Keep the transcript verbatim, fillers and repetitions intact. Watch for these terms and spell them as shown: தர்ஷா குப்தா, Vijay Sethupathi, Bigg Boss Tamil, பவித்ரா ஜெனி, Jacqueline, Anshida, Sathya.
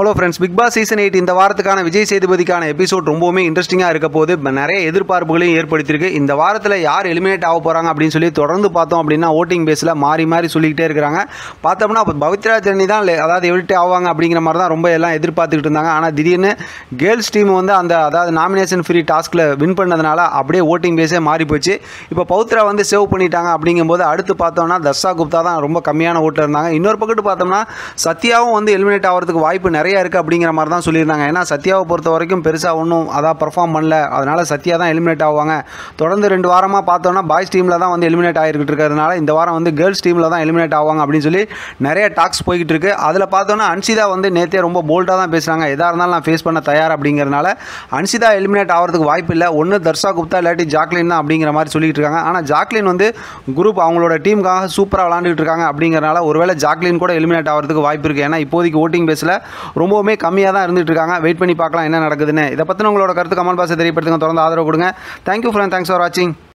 Hello friends, Bigg Boss Season eight in the Varthakana Vijay Sethupathikana episode ரொம்பவே இன்ட்ரஸ்டிங்கா இருக்க போகுது. நிறைய எதிர்பார்ப்புகளையும் ஏற்படுத்திருக்கு. இந்த வாரத்துல யார் எலிமினேட் ஆக போறாங்க அப்படினு சொல்லி தொடர்ந்து பார்த்தோம் அப்படினா voting baseல மாறி மாறி சொல்லிட்டே இருக்காங்க. பார்த்தோம்னா பவித்ரா ஜெனி தான் அதாவது எலிமினேட் ஆவாங்க அப்படிங்கற மாதிரி தான் ரொம்ப எல்லாம் எதிர்பார்த்துக்கிட்டு இருந்தாங்க. ஆனா திடீர்னு गर्ल्स டீம் வந்து அந்த அதாவது நாமினேஷன் ஃப்ரீ டாஸ்க்ல வின் பண்ணதனால அப்படியே voting baseயே மாறி போச்சு. இப்போ பவித்ரா வந்து சேவ் பண்ணிட்டாங்க அப்படிங்கும்போது அடுத்து பார்த்தோம்னா தர்ஷா குப்தா தான் ரொம்ப கம்மியான ஓட்ல இருந்தாங்க. இன்னொரு பக்கத்து பார்த்தோம்னா சத்யாவும் வந்து எலிமினேட் ஆகிறதுக்கு வாய்ப்பு நிறைய இருக்கு அப்படிங்கற மாதிரி தான் சொல்லிருந்தாங்க. ஏனா சத்யாவை பொறுத்த வரைக்கும் பெருசா ஒண்ணும் அதா பெர்ஃபார்ம் பண்ணல. அதனால சத்யா தான் எலிமினேட் ஆவாங்க. தொடர்ந்து ரெண்டு வாரமா பார்த்தோம்னா பாய்ஸ் டீம்ல தான் வந்து எலிமினேட் ஆகிட்டு இருக்கறதனால இந்த வாரம் வந்து गर्ल्स டீம்ல தான் எலிமினேட் ஆவாங்க அப்படினு சொல்லி நிறைய டாக்ஸ் போயிட்டு இருக்கு. அதுல பார்த்தோம்னா அன்ஷிதா வந்து நேத்தே ரொம்ப போல்டா தான் பேசுறாங்க. எதா இருந்தாலும் நான் ஃபேஸ் பண்ண தயார் அப்படிங்கறதனால அன்ஷிதா எலிமினேட் ஆகிறதுக்கு வாய்ப்பு இல்ல. ஒன்னு தர்ஷா குப்தா இல்லாட்டி ஜாக்லின் தான் அப்படிங்கற மாதிரி சொல்லிட்டு இருக்காங்க. ஆனா ஜாக்லின் வந்து குரூப் அவங்களோட டீமுக்காக சூப்பரா விளையாண்டுட்டு இருக்காங்க அப்படிங்கறதனால ஒருவேளை ஜாக்லின் கூட எலிமினேட் ஆகிறதுக்கு வாய்ப்பு இருக்கு. ஏனா இப்போதைக்கு voting baseல ரொம்பவே கம்மியா தான் இருந்துட்டு இருக்காங்க. வெயிட் பண்ணி பார்க்கலாம் என்ன நடக்குதுன்னு. இத பத்தின உங்களோட கருத்து கமெண்ட் பாக்ஸ்ல தெரியப்படுத்துங்க. தொடர்ந்து ஆதரவு கொடுங்க. Thank you friends, thanks for watching.